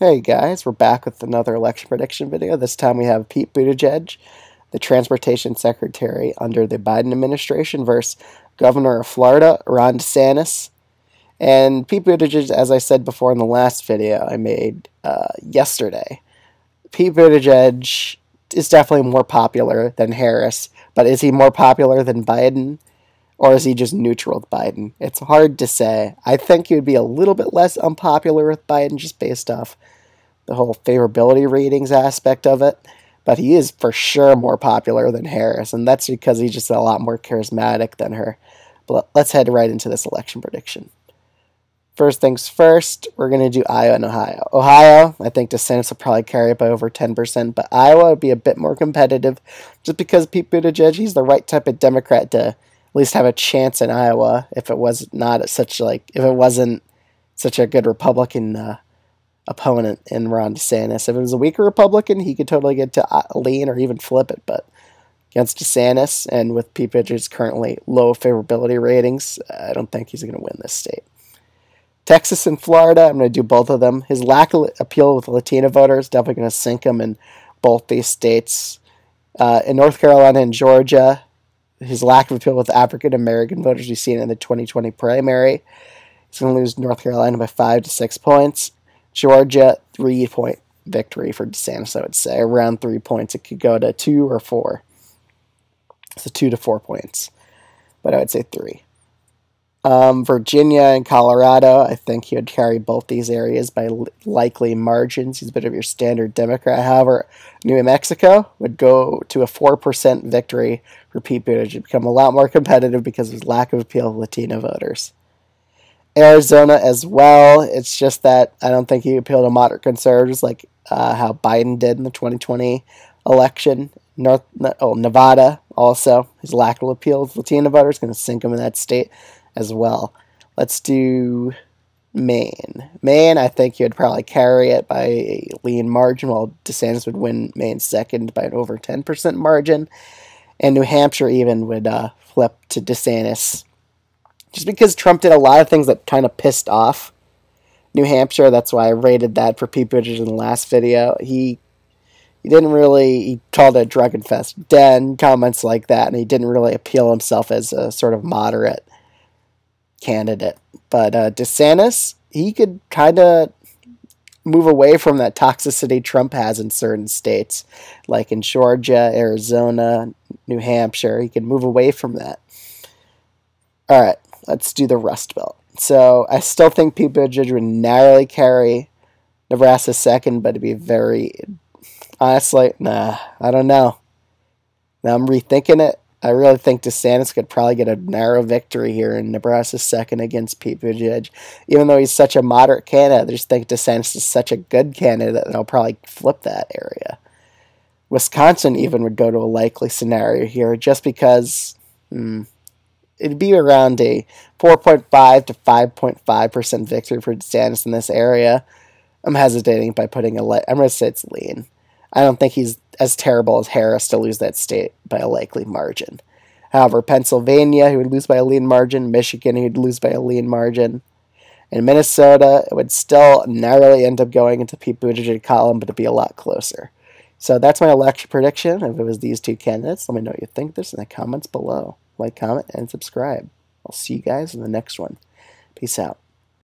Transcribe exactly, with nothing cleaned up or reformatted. Hey guys, we're back with another election prediction video. This time we have Pete Buttigieg, the Transportation Secretary under the Biden administration, versus Governor of Florida, Ron DeSantis. And Pete Buttigieg, as I said before in the last video I made uh, yesterday, Pete Buttigieg is definitely more popular than Harris, but is he more popular than Biden? Or is he just neutral with Biden? It's hard to say. I think he would be a little bit less unpopular with Biden just based off the whole favorability ratings aspect of it. But he is for sure more popular than Harris, and that's because he's just a lot more charismatic than her. But let's head right into this election prediction. First things first, we're going to do Iowa and Ohio. Ohio, I think DeSantis will probably carry it by over ten percent, but Iowa would be a bit more competitive just because Pete Buttigieg, he's the right type of Democrat to at least have a chance in Iowa if it was not such like if it wasn't such a good Republican uh, opponent in Ron DeSantis. If it was a weaker Republican, he could totally get to lean or even flip it. But against DeSantis and with Pete Buttigieg's currently low favorability ratings, I don't think he's going to win this state. Texas and Florida, I'm going to do both of them. His lack of appeal with Latino voters definitely going to sink him in both these states. Uh, in North Carolina and Georgia, his lack of appeal with African-American voters we've seen in the twenty twenty primary. He's going to lose North Carolina by five to six points. Georgia, three-point victory for DeSantis, I would say. Around three points. It could go to two or four. So two to four points. But I would say three. Um, Virginia and Colorado, I think he would carry both these areas by likely margins. He's a bit of your standard Democrat. However, New Mexico would go to a four percent victory for Pete Buttigieg, become a lot more competitive because of his lack of appeal to Latino voters. Arizona as well. It's just that I don't think he appealed to moderate conservatives like uh, how Biden did in the twenty twenty election. North, oh, Nevada also. His lack of appeal to Latino voters is going to sink him in that state as well. Let's do Maine. Maine, I think you'd probably carry it by a lean margin, while DeSantis would win Maine second by an over ten percent margin. And New Hampshire even would uh, flip to DeSantis. Just because Trump did a lot of things that kind of pissed off New Hampshire, that's why I rated that for Pete Buttigieg in the last video. He He didn't really, he called it a drug-infested den, comments like that, and he didn't really appeal himself as a sort of moderate candidate. But uh, DeSantis, he could kind of move away from that toxicity Trump has in certain states, like in Georgia, Arizona, New Hampshire. He can move away from that. All right, let's do the Rust Belt. So I still think Pete Buttigieg would narrowly carry Nebraska second, but it'd be very... Honestly, nah, I don't know. Now I'm rethinking it. I really think DeSantis could probably get a narrow victory here in Nebraska second against Pete Buttigieg. Even though he's such a moderate candidate, I just think DeSantis is such a good candidate that he'll probably flip that area. Wisconsin even would go to a likely scenario here just because mm, it'd be around a four point five to five point five percent victory for DeSantis in this area. I'm hesitating by putting a light. I'm going to say it's lean. I don't think he's as terrible as Harris to lose that state by a likely margin. However, Pennsylvania, he would lose by a lean margin. Michigan, he would lose by a lean margin. And Minnesota, it would still narrowly end up going into Pete Buttigieg column, but it'd be a lot closer. So that's my election prediction. If it was these two candidates, let me know what you think of this in the comments below. Like, comment, and subscribe. I'll see you guys in the next one. Peace out.